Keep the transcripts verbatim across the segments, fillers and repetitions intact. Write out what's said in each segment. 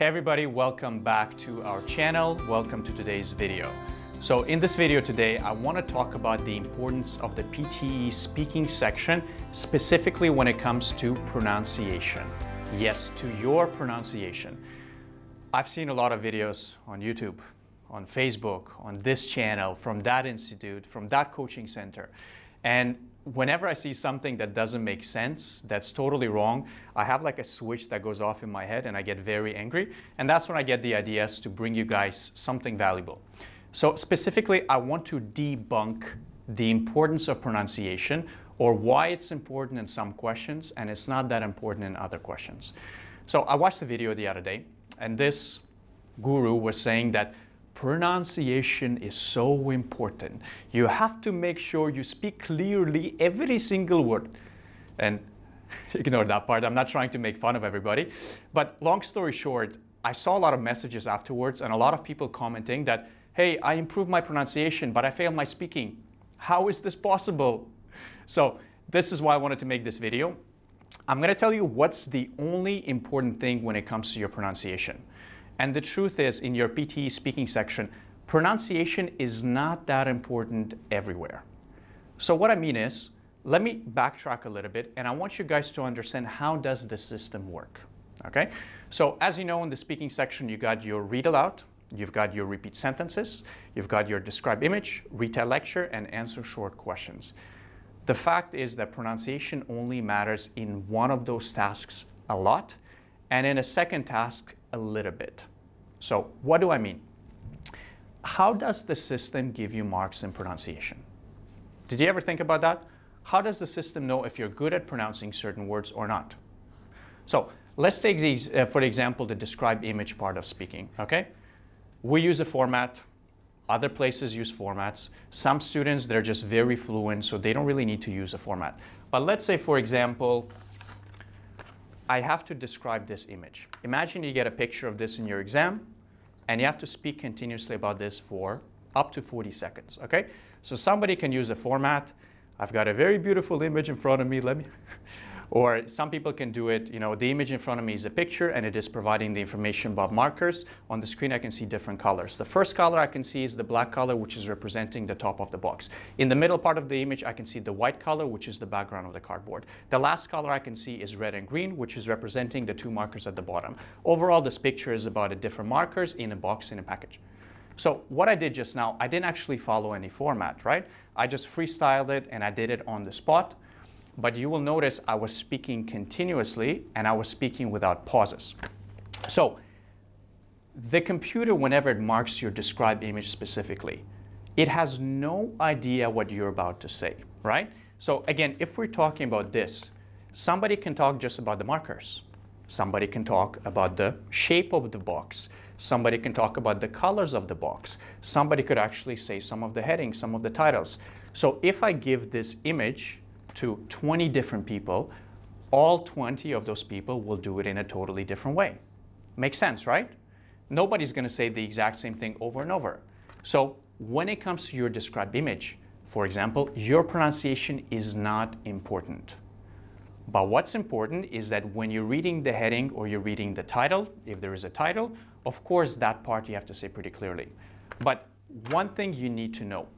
Hey everybody, welcome back to our channel. Welcome to today's video. So in this video today, I want to talk about the importance of the P T E speaking section, specifically when it comes to pronunciation. Yes, to your pronunciation. I've seen a lot of videos on YouTube, on Facebook, on this channel, from that institute, from that coaching center. And whenever I see something that doesn't make sense, that's totally wrong, I have like a switch that goes off in my head and I get very angry. And that's when I get the ideas to bring you guys something valuable. So specifically, I want to debunk the importance of pronunciation or why it's important in some questions and it's not that important in other questions. So I watched a video the other day and this guru was saying that pronunciation is so important. You have to make sure you speak clearly every single word. And ignore that part. I'm not trying to make fun of everybody. But long story short, I saw a lot of messages afterwards and a lot of people commenting that, hey, I improved my pronunciation, but I failed my speaking. How is this possible? So this is why I wanted to make this video. I'm going to tell you what's the only important thing when it comes to your pronunciation. And the truth is, in your P T E speaking section, pronunciation is not that important everywhere. So what I mean is, let me backtrack a little bit, and I want you guys to understand how does the system work, okay? So as you know, in the speaking section, you got your read aloud, you've got your repeat sentences, you've got your describe image, retell lecture, and answer short questions. The fact is that pronunciation only matters in one of those tasks a lot, and in a second task, a little bit. So what do I mean? How does the system give you marks in pronunciation? Did you ever think about that? How does the system know if you're good at pronouncing certain words or not? So let's take these, uh, for example, the describe image part of speaking, okay? We use a format, other places use formats. Some students, they're just very fluent, so they don't really need to use a format. But let's say, for example, I have to describe this image. Imagine you get a picture of this in your exam and you have to speak continuously about this for up to forty seconds, okay? So somebody can use a format. I've got a very beautiful image in front of me, let me... Or some people can do it, you know, the image in front of me is a picture and it is providing the information about markers. On the screen I can see different colors. The first color I can see is the black color, which is representing the top of the box. In the middle part of the image I can see the white color, which is the background of the cardboard. The last color I can see is red and green, which is representing the two markers at the bottom. Overall, this picture is about the different markers in a box, in a package. So what I did just now, I didn't actually follow any format, right? I just freestyled it and I did it on the spot. But you will notice I was speaking continuously and I was speaking without pauses. So the computer, whenever it marks your describe image specifically, it has no idea what you're about to say, right? So again, if we're talking about this, somebody can talk just about the markers. Somebody can talk about the shape of the box. Somebody can talk about the colors of the box. Somebody could actually say some of the headings, some of the titles. So if I give this image to twenty different people, all twenty of those people will do it in a totally different way. Makes sense, right? Nobody's going to say the exact same thing over and over. So when it comes to your described image, for example, your pronunciation is not important. But what's important is that when you're reading the heading or you're reading the title, if there is a title, of course that part you have to say pretty clearly. But one thing you need to know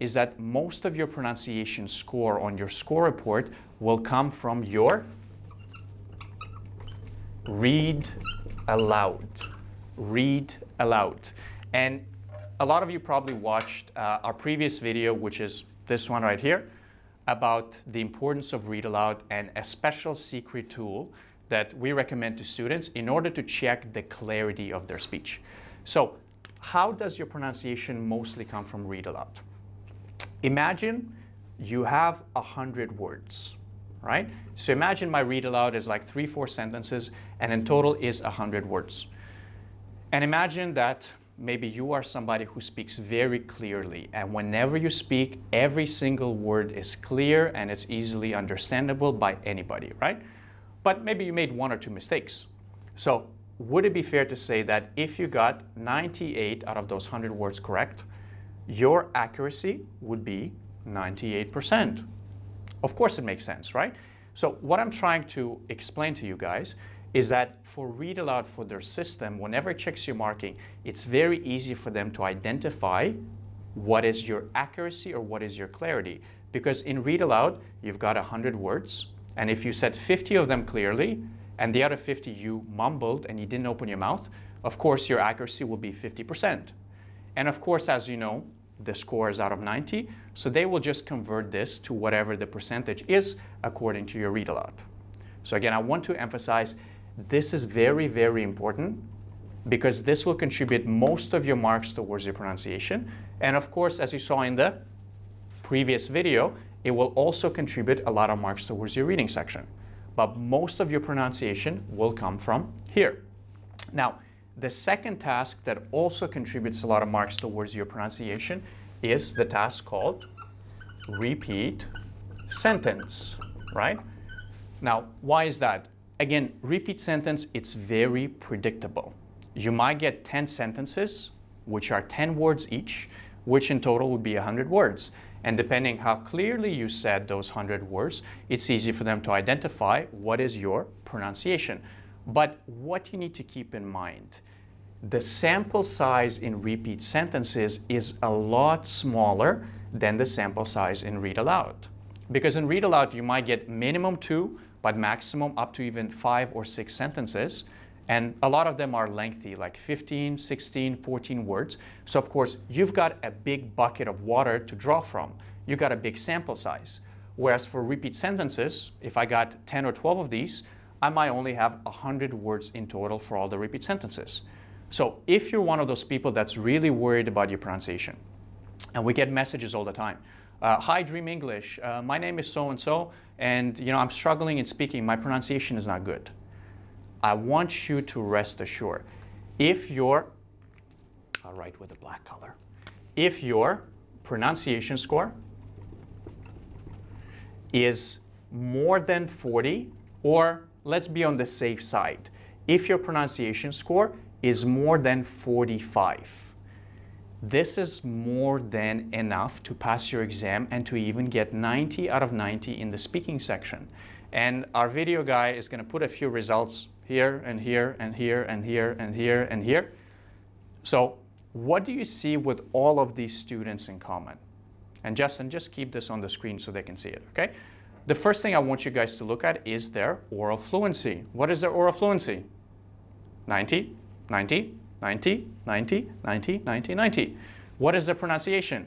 is that most of your pronunciation score on your score report will come from your read aloud. Read aloud. And a lot of you probably watched uh, our previous video, which is this one right here, about the importance of read aloud and a special secret tool that we recommend to students in order to check the clarity of their speech. So how does your pronunciation mostly come from read aloud? Imagine you have a hundred words, right? So imagine my read aloud is like three, four sentences, and in total is a hundred words. And imagine that maybe you are somebody who speaks very clearly, and whenever you speak, every single word is clear and it's easily understandable by anybody, right? But maybe you made one or two mistakes. So would it be fair to say that if you got ninety-eight out of those hundred words correct, your accuracy would be ninety-eight percent. Of course it makes sense, right? So what I'm trying to explain to you guys is that for read aloud for their system, whenever it checks your marking, it's very easy for them to identify what is your accuracy or what is your clarity. Because in read aloud, you've got one hundred words, and if you said fifty of them clearly, and the other fifty you mumbled and you didn't open your mouth, of course your accuracy will be fifty percent. And of course, as you know, the score is out of ninety, so they will just convert this to whatever the percentage is according to your read aloud. So again, I want to emphasize this is very, very important because this will contribute most of your marks towards your pronunciation. And of course, as you saw in the previous video, it will also contribute a lot of marks towards your reading section. But most of your pronunciation will come from here. Now, the second task that also contributes a lot of marks towards your pronunciation is the task called repeat sentence, right? Now, why is that? Again, repeat sentence, it's very predictable. You might get ten sentences, which are ten words each, which in total would be one hundred words. And depending how clearly you said those one hundred words, it's easy for them to identify what is your pronunciation. But what you need to keep in mind, the sample size in repeat sentences is a lot smaller than the sample size in read aloud. Because in read aloud, you might get minimum two, but maximum up to even five or six sentences. And a lot of them are lengthy, like fifteen, sixteen, fourteen words. So of course, you've got a big bucket of water to draw from. You've got a big sample size. Whereas for repeat sentences, if I got ten or twelve of these, I might only have one hundred words in total for all the repeat sentences. So if you're one of those people that's really worried about your pronunciation, and we get messages all the time, Uh, hi, Dream English. Uh, my name is so-and-so, and you know I'm struggling in speaking. My pronunciation is not good. I want you to rest assured. If your, I'll write with a black color. If your pronunciation score is more than forty, or let's be on the safe side, if your pronunciation score is more than forty-five, this is more than enough to pass your exam and to even get ninety out of ninety in the speaking section. And our video guy is going to put a few results here and here and here and here and here and here. So what do you see with all of these students in common? And Justin, just keep this on the screen so they can see it, okay? The first thing I want you guys to look at is their oral fluency. What is their oral fluency? ninety, ninety, ninety, ninety, ninety, ninety, ninety. What is the pronunciation?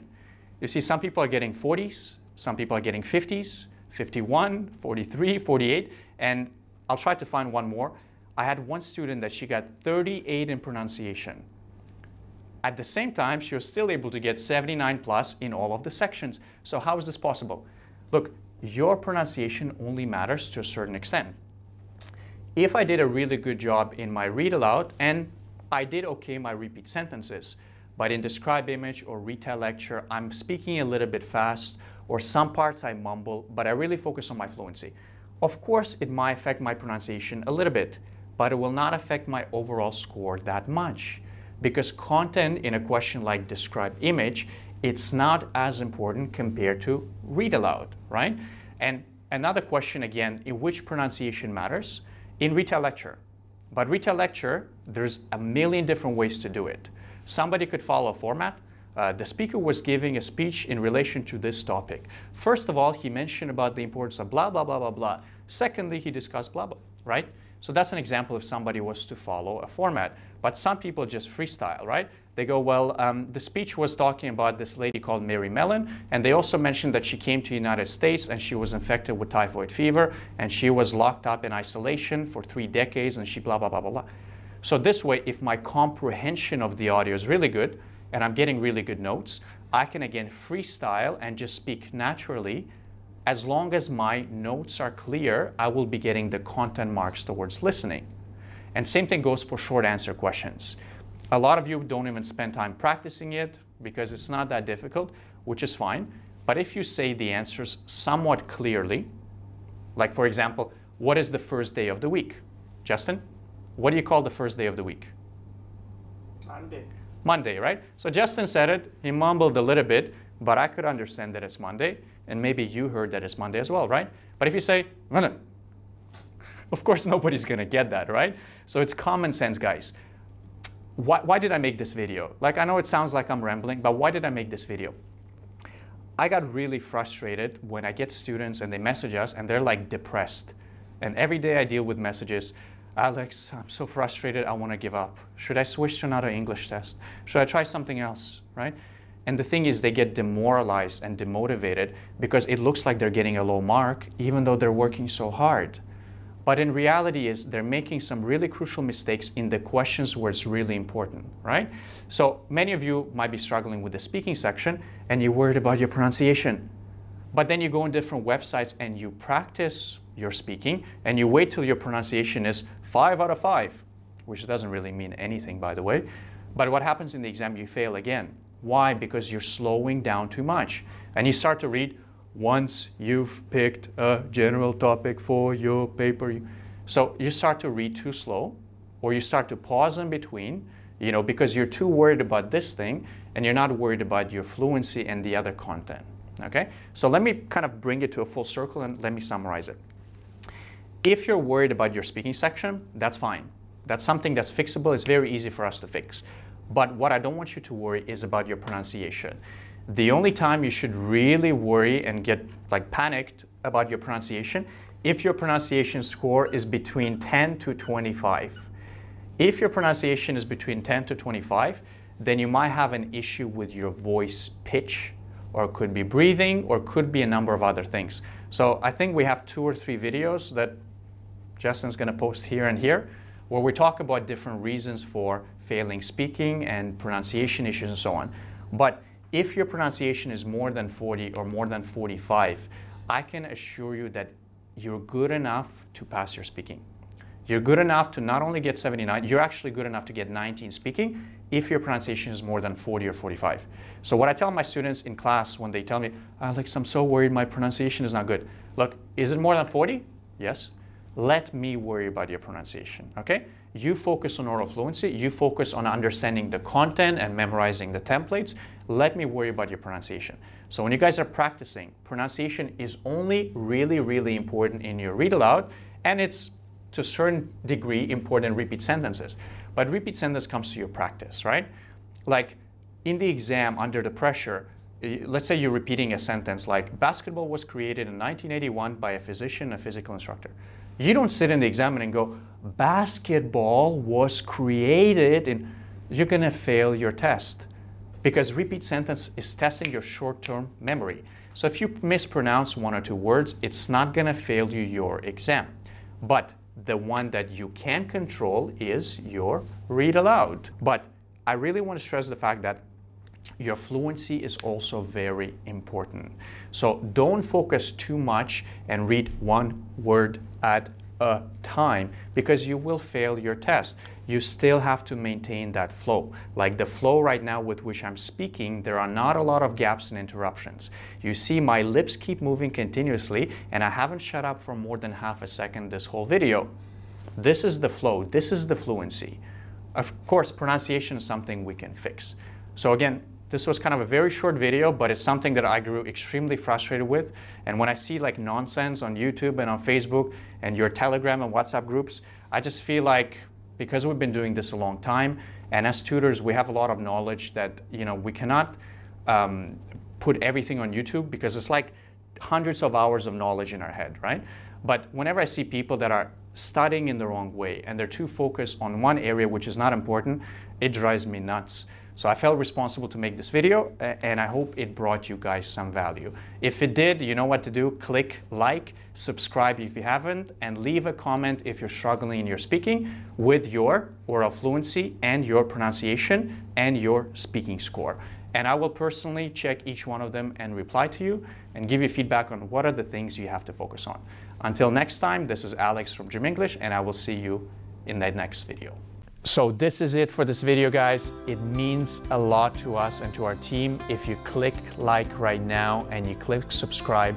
You see, some people are getting forties, some people are getting fifties, fifty-one, forty-three, forty-eight, and I'll try to find one more. I had one student that she got thirty-eight in pronunciation. At the same time, she was still able to get seventy-nine plus in all of the sections. So how is this possible? Look, your pronunciation only matters to a certain extent. If I did a really good job in my read aloud and I did okay my repeat sentences, but in describe image or retell lecture, I'm speaking a little bit fast, or some parts I mumble, but I really focus on my fluency. Of course, it might affect my pronunciation a little bit, but it will not affect my overall score that much. Because content in a question like describe image, it's not as important compared to read aloud, right? And another question again, in which pronunciation matters? In retell lecture. But retell lecture, there's a million different ways to do it. Somebody could follow a format. Uh, the speaker was giving a speech in relation to this topic. First of all, he mentioned about the importance of blah, blah, blah, blah, blah. Secondly, he discussed blah, blah, right? So that's an example if somebody was to follow a format. But some people just freestyle, right? They go, well, um, the speech was talking about this lady called Mary Mellon, and they also mentioned that she came to the United States and she was infected with typhoid fever, and she was locked up in isolation for three decades, and she blah, blah, blah, blah, blah. So this way, if my comprehension of the audio is really good, and I'm getting really good notes, I can again freestyle and just speak naturally. As long as my notes are clear, I will be getting the content marks towards listening. And same thing goes for short answer questions. A lot of you don't even spend time practicing it because it's not that difficult, which is fine. But if you say the answers somewhat clearly, like for example, what is the first day of the week? Justin, what do you call the first day of the week? Monday. Monday, right? So Justin said it, he mumbled a little bit, but I could understand that it's Monday, and maybe you heard that it's Monday as well, right? But if you say, Of course, nobody's gonna get that, right? So it's common sense, guys. Why, why did I make this video? Like, I know it sounds like I'm rambling, but why did I make this video? I got really frustrated when I get students and they message us and they're like depressed. And every day I deal with messages, Alex, I'm so frustrated, I wanna give up. Should I switch to another English test? Should I try something else, right? And the thing is, they get demoralized and demotivated because it looks like they're getting a low mark, even though they're working so hard. But in reality is they're making some really crucial mistakes in the questions where it's really important, right? So many of you might be struggling with the speaking section and you're worried about your pronunciation. But then you go on different websites and you practice your speaking and you wait till your pronunciation is five out of five, which doesn't really mean anything, by the way. But what happens in the exam, you fail again. Why? Because you're slowing down too much. And you start to read, once you've picked a general topic for your paper. So you start to read too slow, or you start to pause in between, you know, because you're too worried about this thing and you're not worried about your fluency and the other content, okay? So let me kind of bring it to a full circle and let me summarize it. If you're worried about your speaking section, that's fine. That's something that's fixable. It's very easy for us to fix. But what I don't want you to worry is about your pronunciation. The only time you should really worry and get like panicked about your pronunciation, if your pronunciation score is between ten to twenty-five. If your pronunciation is between ten to twenty-five, then you might have an issue with your voice pitch, or it could be breathing, or it could be a number of other things. So I think we have two or three videos that Justin's gonna post here and here, where we talk about different reasons for failing speaking and pronunciation issues and so on. But if your pronunciation is more than forty or more than forty-five, I can assure you that you're good enough to pass your speaking. You're good enough to not only get seventy-nine, you're actually good enough to get ninety in speaking if your pronunciation is more than forty or forty-five. So what I tell my students in class when they tell me, Alex, I'm so worried my pronunciation is not good. Look, is it more than forty? Yes. Let me worry about your pronunciation, okay? You focus on oral fluency, you focus on understanding the content and memorizing the templates. Let me worry about your pronunciation. So when you guys are practicing, pronunciation is only really, really important in your read aloud, and it's to a certain degree important in repeat sentences. But repeat sentence comes to your practice, right? Like in the exam under the pressure, let's say you're repeating a sentence like, basketball was created in nineteen eighty-one by a physician and a physical instructor. You don't sit in the exam and go, basketball was created in, you're gonna fail your test. Because repeat sentence is testing your short-term memory. So if you mispronounce one or two words, it's not gonna fail you your exam. But the one that you can control is your read aloud. But I really wanna stress the fact that your fluency is also very important. So don't focus too much and read one word at a time because you will fail your test. You still have to maintain that flow. Like the flow right now with which I'm speaking, there are not a lot of gaps and interruptions. You see my lips keep moving continuously and I haven't shut up for more than half a second this whole video. This is the flow, this is the fluency. Of course, pronunciation is something we can fix. So again, this was kind of a very short video, but it's something that I grew extremely frustrated with. And when I see like nonsense on YouTube and on Facebook and your Telegram and WhatsApp groups, I just feel like, because we've been doing this a long time, and as tutors, we have a lot of knowledge that, you know, we cannot um, put everything on YouTube because it's like hundreds of hours of knowledge in our head, right? But whenever I see people that are studying in the wrong way and they're too focused on one area, which is not important, it drives me nuts. So I felt responsible to make this video, and I hope it brought you guys some value. If it did, you know what to do. Click like, subscribe if you haven't, and leave a comment if you're struggling in your speaking with your oral fluency and your pronunciation and your speaking score. And I will personally check each one of them and reply to you and give you feedback on what are the things you have to focus on. Until next time, this is Alex from Dream English, and I will see you in the next video. So this is it for this video, guys. It means a lot to us and to our team if you click like right now and you click subscribe.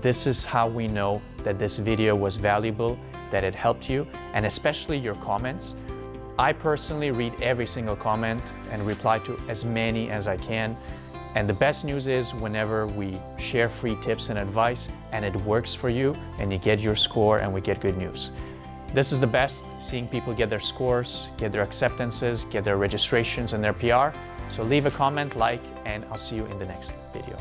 This is how we know that this video was valuable, that it helped you, and especially your comments. I personally read every single comment and reply to as many as I can. And the best news is whenever we share free tips and advice and it works for you and you get your score and we get good news. This is the best, seeing people get their scores, get their acceptances, get their registrations and their P R. So leave a comment, like, and I'll see you in the next video.